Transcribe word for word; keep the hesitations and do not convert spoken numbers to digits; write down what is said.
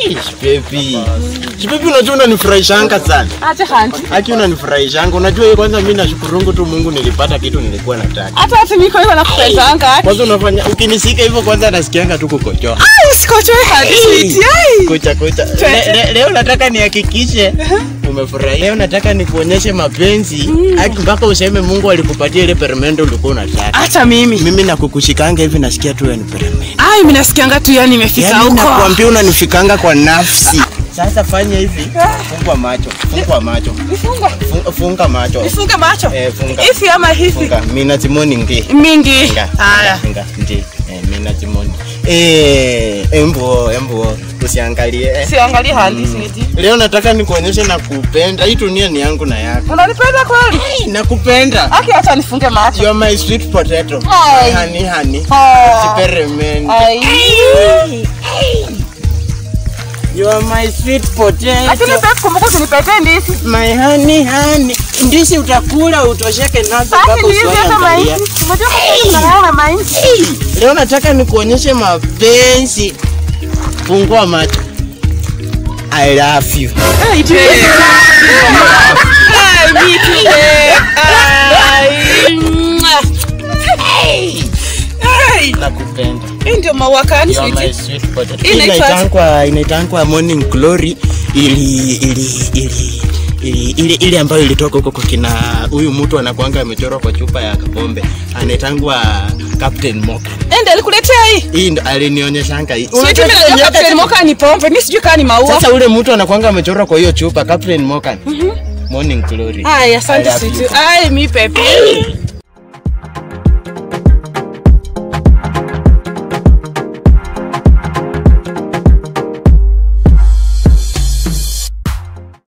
Ish, baby. Baby unajua unanifurahishanga sana. Acha hanti. Haki unanifurahishanga. Unajua hiyo kwanza mimi nashukuru tu Mungu nilipata kitu nilikuwa nataka. Hata hata mimi kwa hiyo nakupendanga. Kwanza unafanya ukinisika hivyo kwanza nasikianga tu kukochoa. Ah, usikochoe hadi. Kocha kocha. Leo nataka nihakikishe umefurahia. Leo nataka nikuonyeshe mapenzi. Hadi mpaka useme Mungu alikupatia ile peremende ulikuwa unataka. Hata mimi. Mimi nakukushikanga hivi nasikia tu yani peremende. Ai mimi nasikianga tu yani nimefika huko. Nakwambia unanifikanga kwa nafsi. Sasa fanya hivi, funga macho, funga macho. Nifunga. Funga macho. Nifunga macho. Eh, funga. Hivi ama hivi. Funga. Mina timoni ngi. Mingi. Haya. Funga. Ndio. Eh, mina timoni. Eh, embo, embo. Usiangalie. Usiangalie hali sisi. Leo nataka nikuonyeshe nakupenda. Hii dunia ni yangu na yako. Unanipenda kweli? Nakupenda. Aki acha nifunge macho. You my sweet potato. Hani hani. Siperemende. Ai. You are my sweet potato. Atini peke kumbuka kunipete ndisi. My honey honey. Ndisi utakula utosheke nazo bako uswaya mtalia. Umoja kukunana mainzi. Leo nataka nikuonyeshe mapenzi. Fungua macho. I love you. I do. I love you. I love you. Nakupenda. Ndio mawakani sweet potato. Inaitangwa inaitangwa Morning Glory ili ili ili ili ili ambayo ilitoka huko kwa kina huyu mtu anakuanga amechora kwa chupa ya pombe. Anaitangwa Captain Moka. Ndio alikuletea hii. Hii ndio alinionyeshanga hii. Unajua Captain Moka ni pombe, mimi sijui kama ni maua. Sasa yule mtu anakuanga amechora kwa hiyo chupa Captain Moka. Mhm. Morning Glory. Haya, asante sweet. Ai mi pepe.